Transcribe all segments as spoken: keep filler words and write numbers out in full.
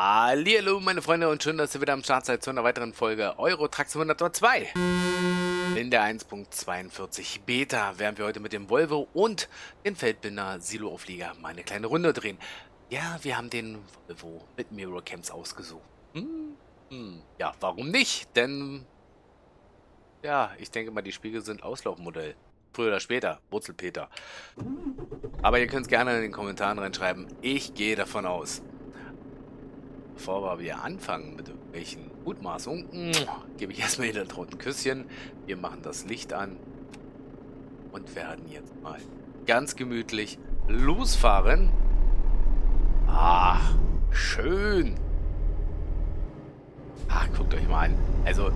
Hallihallo meine Freunde und schön, dass ihr wieder am Start seid zu einer weiteren Folge Euro Truck Simulator zwei. In der eins Punkt zweiundvierzig Beta werden wir heute mit dem Volvo und dem Feldbinder Siloauflieger mal eine kleine Runde drehen. Ja, wir haben den Volvo mit Mirror Camps ausgesucht. Hm, hm, ja, warum nicht? Denn, ja, ich denke mal, die Spiegel sind Auslaufmodell. Früher oder später, Wurzelpeter. Aber ihr könnt es gerne in den Kommentaren reinschreiben. Ich gehe davon aus. Bevor wir anfangen mit irgendwelchen Mutmaßungen, gebe ich erstmal jeder roten Küsschen. Wir machen das Licht an und werden jetzt mal ganz gemütlich losfahren. Ah, schön. Ah, guckt euch mal an. Also,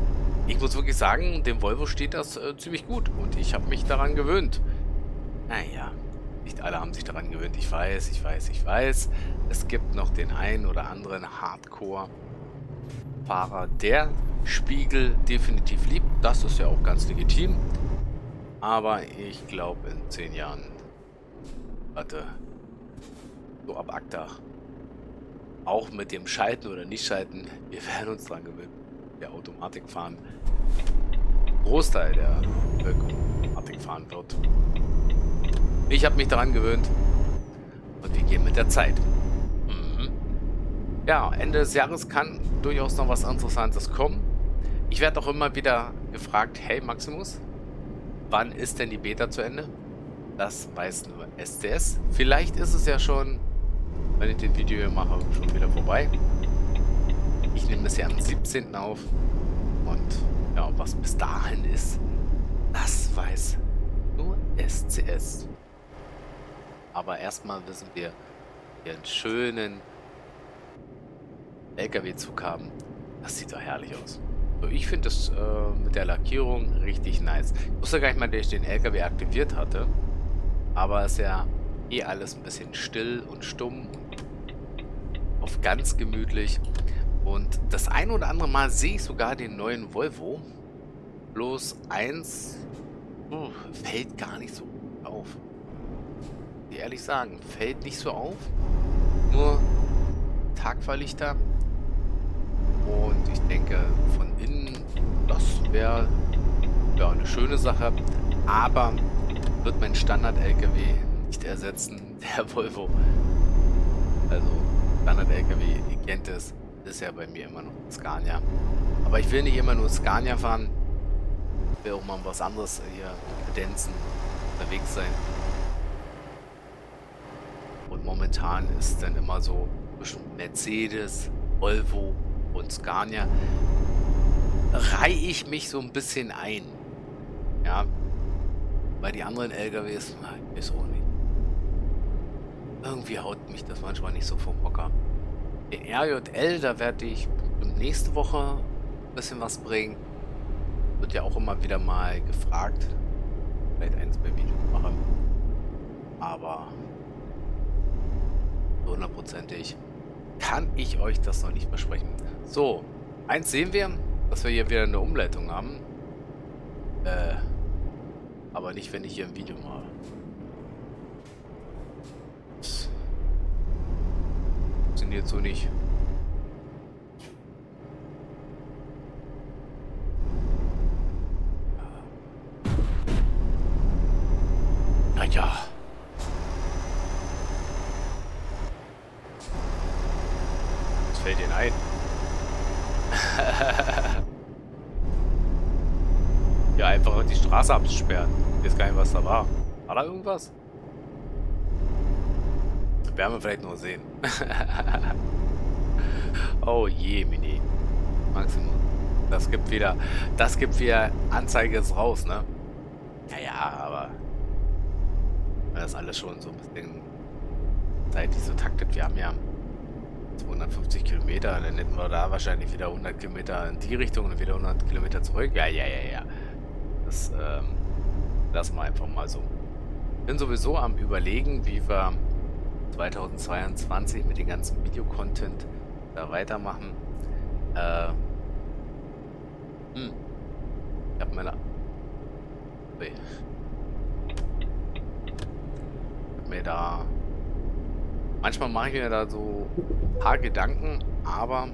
ich muss wirklich sagen, dem Volvo steht das äh, ziemlich gut und ich habe mich daran gewöhnt. Naja. Nicht alle haben sich daran gewöhnt, ich weiß, ich weiß, ich weiß. Es gibt noch den einen oder anderen Hardcore-Fahrer, der Spiegel definitiv liebt. Das ist ja auch ganz legitim. Aber ich glaube, in zehn Jahren, warte, so ab ACTA, auch mit dem Schalten oder Nicht-Schalten, wir werden uns daran gewöhnen. Der Automatik fahren, Großteil der Automatik fahren wird. Ich habe mich daran gewöhnt und wir gehen mit der Zeit. Mhm. Ja, Ende des Jahres kann durchaus noch was Interessantes kommen. Ich werde auch immer wieder gefragt, hey Maximus, wann ist denn die Beta zu Ende? Das weiß nur S C S. Vielleicht ist es ja schon, wenn ich den Video hier mache, schon wieder vorbei. Ich nehme das ja am siebzehnten auf und ja, was bis dahin ist, das weiß nur S C S. Aber erstmal wissen wir, dass wir einen schönen L K W-Zug haben. Das sieht doch herrlich aus. So, ich finde das äh, mit der Lackierung richtig nice. Ich wusste gar nicht mal, dass ich den L K W aktiviert hatte. Aber es ist ja eh alles ein bisschen still und stumm. Auf ganz gemütlich. Und das ein oder andere Mal sehe ich sogar den neuen Volvo. Bloß eins oh, fällt gar nicht so gut auf. Ehrlich sagen, fällt nicht so auf. Nur Tagfahrlichter. Und ich denke, von innen, das wäre ja eine schöne Sache. Aber wird mein Standard-L K W nicht ersetzen, der Volvo. Also, Standard-L K W, ihr kennt es, ist ja bei mir immer noch Scania. Aber ich will nicht immer nur Scania fahren. Ich will auch mal was anderes hier kredenzen, unterwegs sein. Und momentan ist dann immer so zwischen Mercedes, Volvo und Scania reihe ich mich so ein bisschen ein. Ja, weil die anderen L K Ws, nein, ist auch nicht. Irgendwie haut mich das manchmal nicht so vom Hocker. Den R J L, da werde ich nächste Woche ein bisschen was bringen. Wird ja auch immer wieder mal gefragt. Vielleicht eins beim Video machen. Aber hundertprozentig kann ich euch das noch nicht versprechen. So, eins sehen wir, dass wir hier wieder eine Umleitung haben. Äh, aber nicht, wenn ich hier ein Video mache. Das funktioniert so nicht. Naja. Fällt Ihnen ein. Ja, einfach die Straße absperren. Ich weiß gar nicht, was da war. War da irgendwas? Das werden wir vielleicht nur sehen. Oh je, Mini. Maximus. Das gibt wieder. Das gibt wieder. Anzeige ist raus, ne? Naja, aber. Weil das alles schon so ein bisschen zeitlich so taktet. Wir haben ja zweihundertfünfzig Kilometer, dann hätten wir da wahrscheinlich wieder hundert Kilometer in die Richtung und wieder hundert Kilometer zurück. Ja, ja, ja, ja. Das ähm, lassen wir einfach mal so. Ich bin sowieso am Überlegen, wie wir zweitausendzweiundzwanzig mit dem ganzen Videocontent da weitermachen. Äh, hm. Ich habe mir, okay. hab mir da... Manchmal mache ich mir da so ein paar Gedanken, aber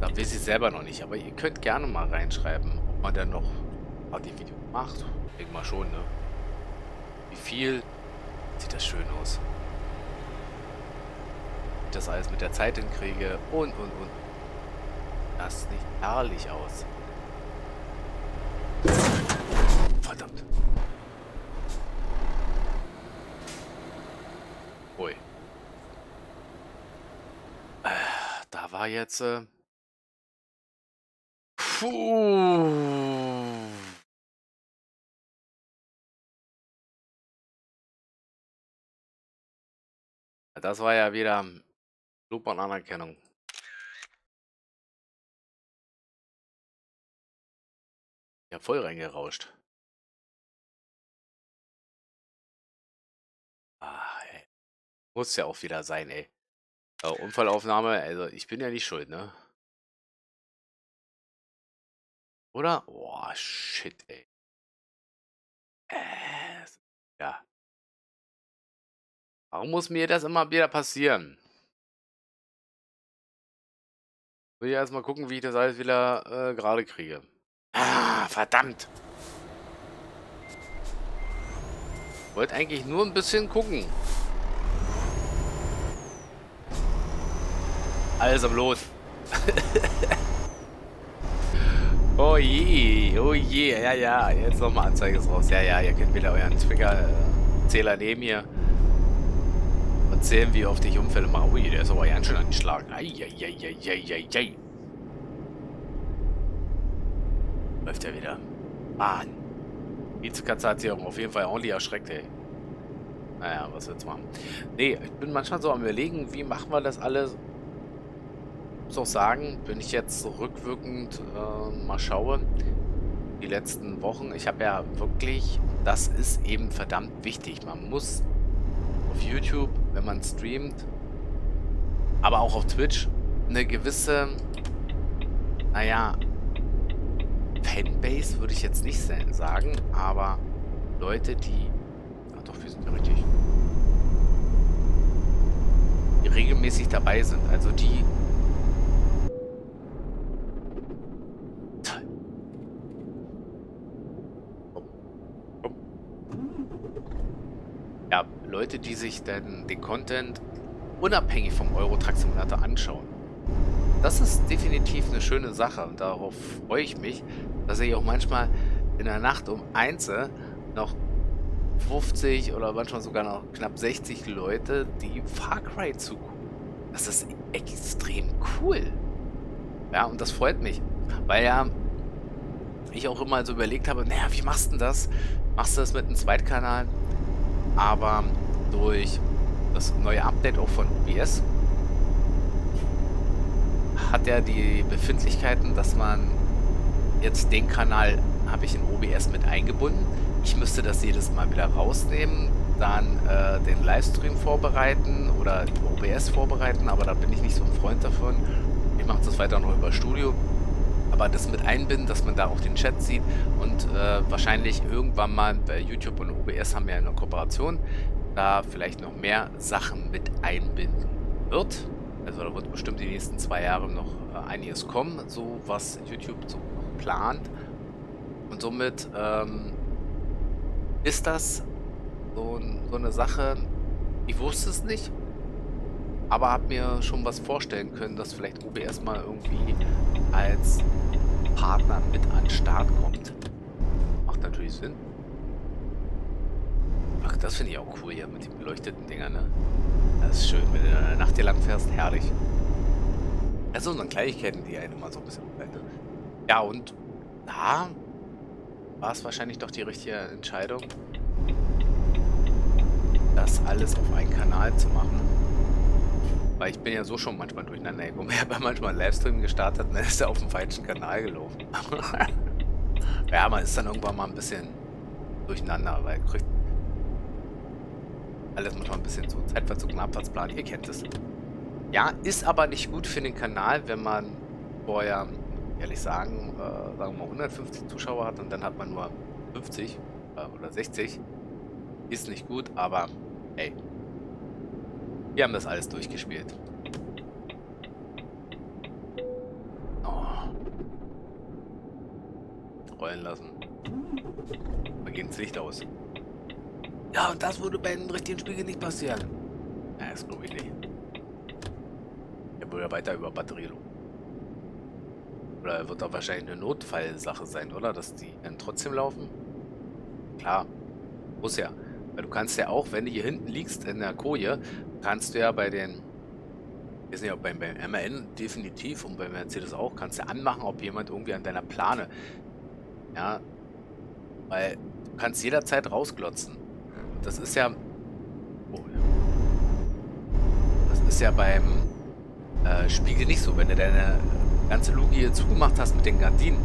da weiß ich selber noch nicht. Aber ihr könnt gerne mal reinschreiben, ob man dann noch die Video macht. Ich denke mal schon, ne? Wie viel? Sieht das schön aus. Das alles mit der Zeit hinkriege und, und, und. Das sieht herrlich aus. Verdammt. Ui. Äh, da war jetzt... Äh... Puh. Das war ja wieder Lob und Anerkennung. Ich habe voll reingerauscht. Ah, ey. Muss ja auch wieder sein, ey. Ja, Unfallaufnahme, also ich bin ja nicht schuld, ne? Oder? Oh, shit, ey. Äh, ja. Warum muss mir das immer wieder passieren? Ich will ja erstmal gucken, wie ich das alles wieder äh, gerade kriege. Ah, verdammt! Ich wollte eigentlich nur ein bisschen gucken. Alles am Lot. Oh je, oh je, ja, ja. Jetzt nochmal Anzeige raus. Ja, ja, ihr könnt wieder euren Trigger-Zähler nehmen hier. Sehen, wie oft ich Unfälle mache. Ui, der ist aber ganz schön angeschlagen. Eieieiei. Läuft er wieder. Mann. Vizekatze hat sich auf jeden Fall ordentlich erschreckt, ey. Naja, was willst du machen? Nee, ich bin manchmal so am Überlegen, wie machen wir das alles? Ich muss auch sagen, wenn ich jetzt so rückwirkend äh, mal schaue, die letzten Wochen, ich habe ja wirklich, das ist eben verdammt wichtig. Man muss auf YouTube, wenn man streamt, aber auch auf Twitch, eine gewisse, naja, Fanbase würde ich jetzt nicht sagen, aber Leute, die, ach doch, wir sind ja richtig, die regelmäßig dabei sind, also die, Leute, die sich denn den Content unabhängig vom Euro Truck Simulator anschauen. Das ist definitiv eine schöne Sache und darauf freue ich mich, dass ich auch manchmal in der Nacht um eins noch fünfzig oder manchmal sogar noch knapp sechzig Leute, die Far Cry zugucken. Das ist extrem cool. Ja, und das freut mich, weil ja ich auch immer so überlegt habe, naja, wie machst du denn das? Machst du das mit einem Zweitkanal? Aber durch das neue Update auch von O B S hat er die Befindlichkeiten, dass man jetzt den Kanal habe ich in O B S mit eingebunden. Ich müsste das jedes Mal wieder rausnehmen, dann äh, den Livestream vorbereiten oder O B S vorbereiten, aber da bin ich nicht so ein Freund davon. Ich mache das weiter noch über Studio, aber das mit einbinden, dass man da auch den Chat sieht und äh, wahrscheinlich irgendwann mal bei YouTube und O B S haben wir ja eine Kooperation, da vielleicht noch mehr Sachen mit einbinden wird. Also da wird bestimmt die nächsten zwei Jahre noch äh, einiges kommen, so was YouTube so plant. Und somit ähm, ist das so, so eine Sache, ich wusste es nicht, aber habe mir schon was vorstellen können, dass vielleicht O B S mal irgendwie als Partner mit an den Start kommt. Macht natürlich Sinn. Ach, das finde ich auch cool hier mit den beleuchteten Dingern, ne? Das ist schön, wenn du in der Nacht hier lang fährst, herrlich. Also so Kleinigkeiten, die einen immer so ein bisschen umhalten. Ja, und da war es wahrscheinlich doch die richtige Entscheidung, das alles auf einen Kanal zu machen. Weil ich bin ja so schon manchmal durcheinander gekommen. Ich habe ja manchmal einen Livestream gestartet und dann ist er auf dem falschen Kanal gelaufen. Ja, man ist dann irgendwann mal ein bisschen durcheinander, weil kriegt alles manchmal ein bisschen so Zeitverzug und Abfahrtsplan. Ihr kennt es. Ja, ist aber nicht gut für den Kanal, wenn man vorher, ehrlich sagen, äh, sagen wir mal hundertfünfzig Zuschauer hat und dann hat man nur fünfzig äh, oder sechzig. Ist nicht gut, aber ey. Wir haben das alles durchgespielt. rollen lassen. Dann geht das Licht aus. Ja, und das würde bei einem richtigen Spiegel nicht passieren. Ja, das glaube ich nicht. Er würde ja weiter über Batterie loben. Oder wird da wahrscheinlich eine Notfallsache sein, oder? Dass die dann trotzdem laufen? Klar. Muss ja. Weil du kannst ja auch, wenn du hier hinten liegst in der Koje, kannst du ja bei den... Ich weiß nicht, ob beim, beim M R N definitiv und beim Mercedes auch, kannst du ja anmachen, ob jemand irgendwie an deiner Plane... Ja... Weil du kannst jederzeit rausglotzen. Das ist ja... Oh, ja. Das ist ja beim äh, Spiegel nicht so. Wenn du deine ganze Luke hier zugemacht hast mit den Gardinen,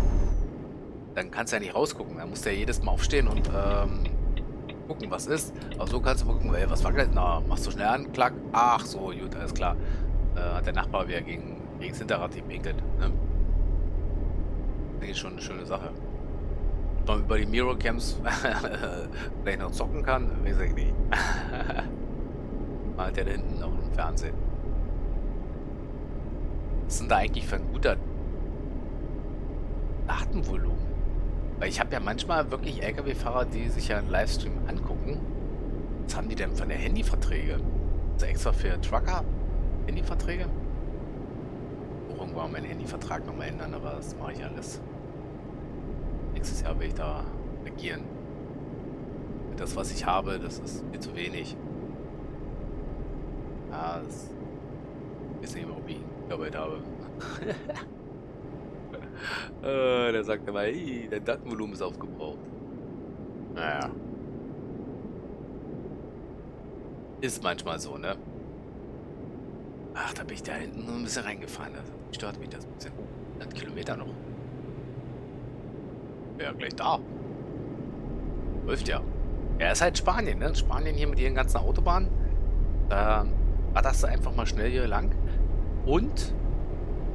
dann kannst du ja nicht rausgucken. Dann musst du ja jedes Mal aufstehen und ähm, gucken, was ist. Aber so kannst du mal gucken, ey, was war gleich? Na, machst du schnell an, klack. Ach so, gut, alles klar. Äh, hat der Nachbar wieder gegen, gegen das Hinterrad gepinkelt. Ne? Das ist schon eine schöne Sache. Ob man über die Mirror Camps vielleicht noch zocken kann, weiß ich nicht. Mal hat der da hinten noch im Fernsehen. Was ist denn da eigentlich für ein guter Datenvolumen? Weil ich habe ja manchmal wirklich L K W-Fahrer, die sich ja einen Livestream angucken. Was haben die denn von der Handyverträge? Ist das extra für Trucker? Handyverträge? Oh, irgendwann meinen Handyvertrag nochmal ändern, aber das mache ich alles. Nächstes Jahr will ich da agieren. Das, was ich habe, das ist viel zu wenig. Ja, das ist nicht mehr, ob ich gearbeitet habe. äh, der sagt immer, hey, dein Datenvolumen ist aufgebraucht. Naja. Ist manchmal so, ne? Ach, da bin ich da hinten ein bisschen reingefahren. Das stört mich das ein bisschen. hundert Kilometer noch. Ja, gleich da. Läuft ja. Ja, ist halt Spanien, ne? Spanien hier mit ihren ganzen Autobahnen. Da ratterst du einfach mal schnell hier lang. Und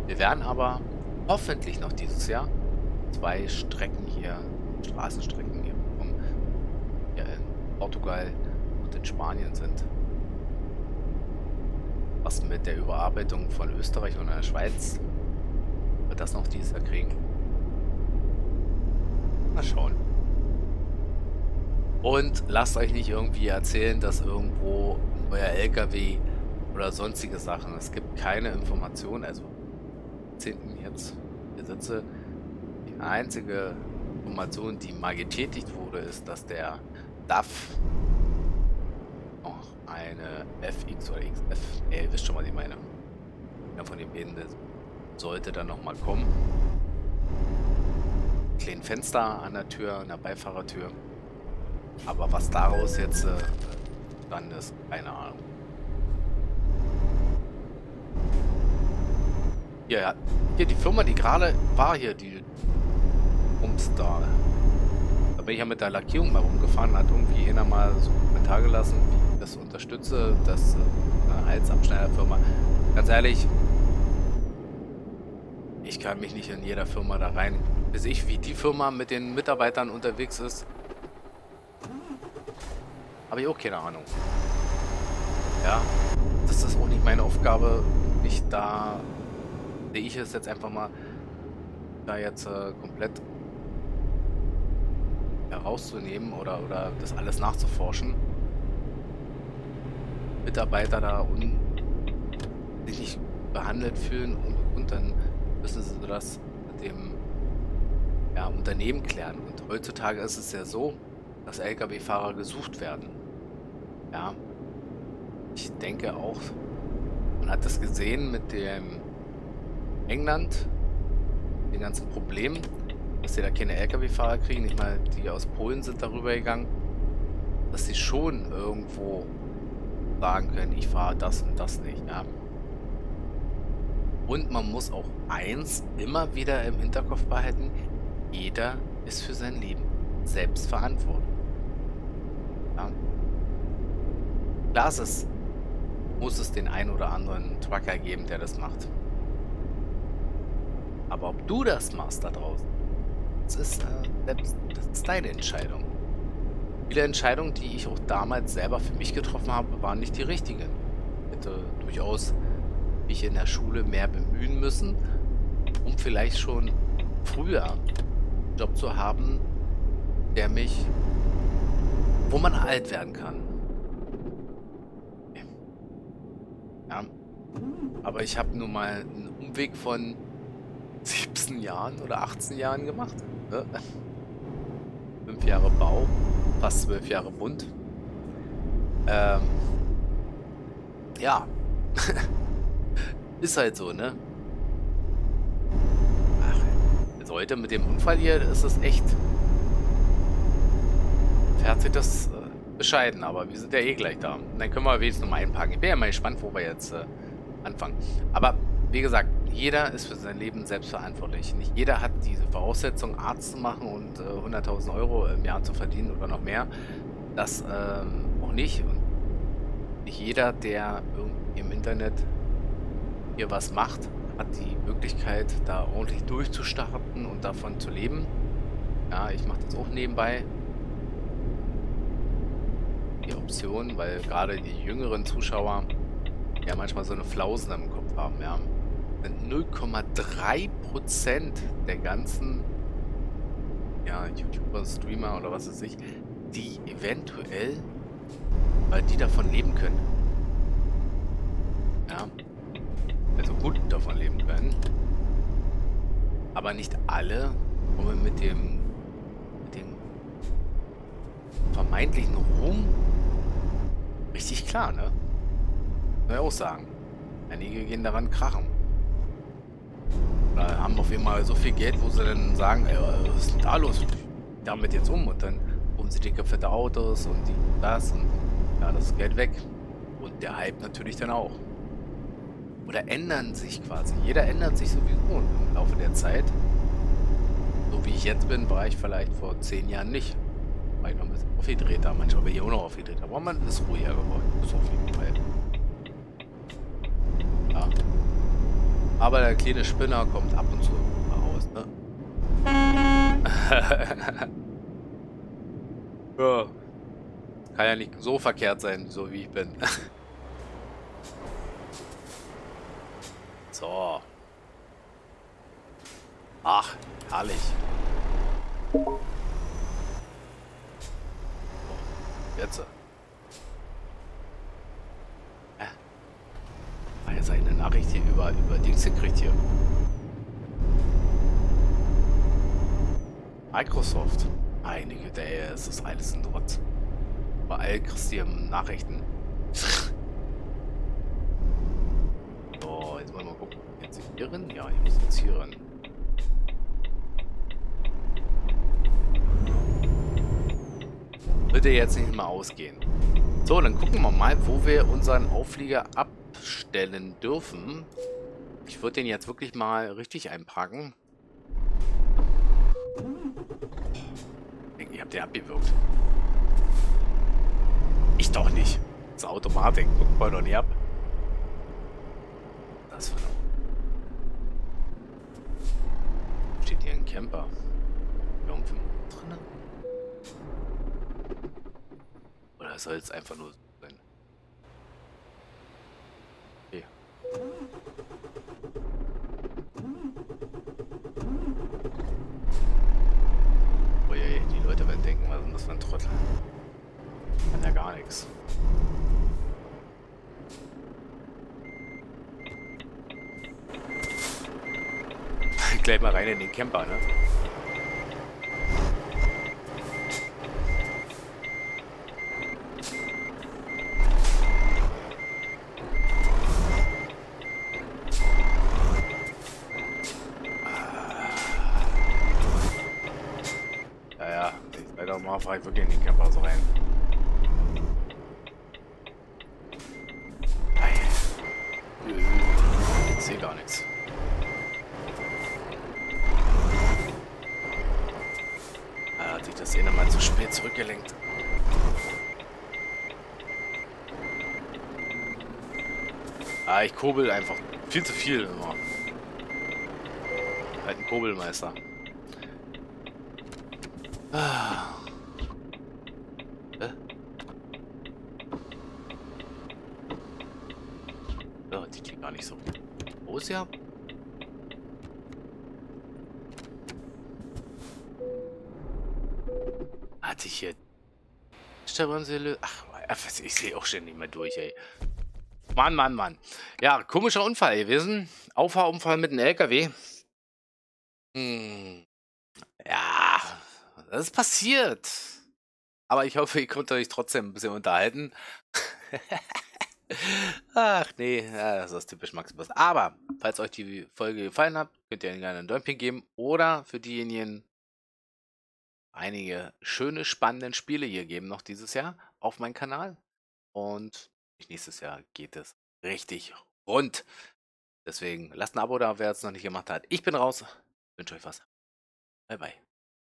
wir werden aber hoffentlich noch dieses Jahr zwei Strecken hier, Straßenstrecken hier, um, hier in Portugal und in Spanien sind. Was mit der Überarbeitung von Österreich und der Schweiz wird das noch dieses Jahr kriegen. Mal schauen. Und lasst euch nicht irgendwie erzählen, dass irgendwo euer L K W oder sonstige Sachen, es gibt keine Informationen, also zehnten jetzt hier sitze, die einzige Information, die mal getätigt wurde, ist, dass der D A F noch eine F X oder X F, ey, ihr wisst schon, was ich meine, ja, von dem Ende sollte dann nochmal kommen. Kleinen Fenster an der Tür, an der Beifahrertür. Aber was daraus jetzt äh, dann ist, keine Ahnung. Ja, ja. Hier die Firma, die gerade war hier, die Umstar. Da bin ich ja mit der Lackierung mal rumgefahren, hat irgendwie jeder mal so einen Kommentar gelassen, wie ich das unterstütze, dass äh, eine Halsabschneiderfirma. Ganz ehrlich, ich kann mich nicht in jeder Firma da rein. Bis ich, wie die Firma mit den Mitarbeitern unterwegs ist, habe ich auch keine Ahnung. Ja, das ist auch nicht meine Aufgabe. Ich da sehe ich es jetzt einfach mal, da jetzt äh, komplett herauszunehmen oder, oder das alles nachzuforschen. Mitarbeiter da und sich nicht behandelt fühlen und, und dann müssen sie das mit dem ja, Unternehmen klären. Und heutzutage ist es ja so, dass L K W-Fahrer gesucht werden. Ja, ich denke auch, man hat das gesehen mit dem England, den ganzen Problemen, dass sie da keine L K W-Fahrer kriegen. Ich meine, die aus Polen sind darüber gegangen, dass sie schon irgendwo sagen können, ich fahre das und das nicht. Ja. Und man muss auch eins immer wieder im Hinterkopf behalten, jeder ist für sein Leben selbst verantwortlich. Ja. Klar ist es, muss es den einen oder anderen Trucker geben, der das macht. Aber ob du das machst da draußen, das ist, äh, selbst, das ist deine Entscheidung. Viele Entscheidungen, die ich auch damals selber für mich getroffen habe, waren nicht die richtigen. Ich hätte durchaus mich in der Schule mehr bemühen müssen, um vielleicht schon früher Job zu haben, der mich, wo man alt werden kann. Ja. Aber ich habe nur mal einen Umweg von siebzehn Jahren oder achtzehn Jahren gemacht. Ne? Fünf Jahre Bau, fast zwölf Jahre Bund. Ähm, ja. Ist halt so, ne? Ach, also heute mit dem Unfall hier ist es echt. Fährt sich das äh, bescheiden, aber wir sind ja eh gleich da. Und dann können wir wenigstens nochmal einparken. Ich bin ja mal gespannt, wo wir jetzt äh, anfangen. Aber wie gesagt, jeder ist für sein Leben selbst verantwortlich. Nicht jeder hat diese Voraussetzung, Arzt zu machen und äh, hunderttausend Euro im Jahr zu verdienen oder noch mehr. Das ähm, auch nicht. Und nicht jeder, der irgendwie im Internet hier was macht, hat die Möglichkeit, da ordentlich durchzustarten und davon zu leben. Ja, ich mache das auch nebenbei. Die Option, weil gerade die jüngeren Zuschauer ja manchmal so eine Flausen im Kopf haben, ja. null Komma drei Prozent der ganzen ja, YouTuber, Streamer oder was weiß ich, die eventuell, weil die davon leben können. Ja. Also gut davon leben können. Aber nicht alle kommen mit dem, mit dem vermeintlichen Ruhm richtig klar, ne? Muss ich auch sagen. Einige gehen daran krachen. Oder haben auf jeden Fall so viel Geld, wo sie dann sagen, ey, was ist denn da los? Damit jetzt um. Und dann holen sie dicke, fette Autos und die, das und ja, das Geld weg. Und der Hype natürlich dann auch. Oder ändern sich quasi. Jeder ändert sich sowieso im Laufe der Zeit. So wie ich jetzt bin, war ich vielleicht vor zehn Jahren nicht. War ich noch ein bisschen aufgedrehter. Manchmal bin ich auch noch aufgedrehter. Aber man ist ruhiger geworden. Ist auf jeden Fall. Ja. Aber der kleine Spinner kommt ab und zu raus, ne? Ja. Kann ja nicht so verkehrt sein, so wie ich bin. So. Ach, herrlich. So. Jetzt. Hä? War jetzt eine Nachricht hier über, über Dings gekriegt hier. Microsoft. Meine Güte, ey, es ist alles ein Rotz. Überall kriegst du Nachrichten. Ja, ich muss jetzt hier ran. Bitte jetzt nicht mal ausgehen. So, dann gucken wir mal, wo wir unseren Auflieger abstellen dürfen. Ich würde den jetzt wirklich mal richtig einpacken. Ich habe den abgewürgt. Ich doch nicht. Das ist Automatik. Guckt mal doch nicht ab. Das war steht hier ein Camper. Irgendwo drin. Oder soll es einfach nur sein? Okay. Oh je, die Leute werden denken, was ist das für ein Trottel? Kann ja gar nichts. Gleich mal rein in den Camper, ne? Ah. Ja, ja, leider mal fahre ich wirklich in den Camper so rein. Ich sehe gar nichts. Das eh nochmal zu spät zurückgelenkt. Ah, ich kurbel einfach viel zu viel immer. Halt ein Kurbelmeister. Ah. Äh? Oh, die klingt gar nicht so groß, ja. hatte ich hier? Hinterbremse. Ach, ich sehe auch schon nicht mehr durch, ey. Mann, Mann, Mann. Ja, komischer Unfall gewesen. Auffahrunfall mit einem L K W. Hm. Ja, das ist passiert. Aber ich hoffe, ihr konntet euch trotzdem ein bisschen unterhalten. Ach nee, ja, das ist typisch Max. Aber, falls euch die Folge gefallen hat, könnt ihr gerne ein Däumchen geben. Oder für diejenigen, einige schöne, spannende Spiele hier geben noch dieses Jahr auf meinem Kanal. Und nächstes Jahr geht es richtig rund. Deswegen lasst ein Abo da, wer es noch nicht gemacht hat. Ich bin raus. Wünsche euch was. Bye, bye.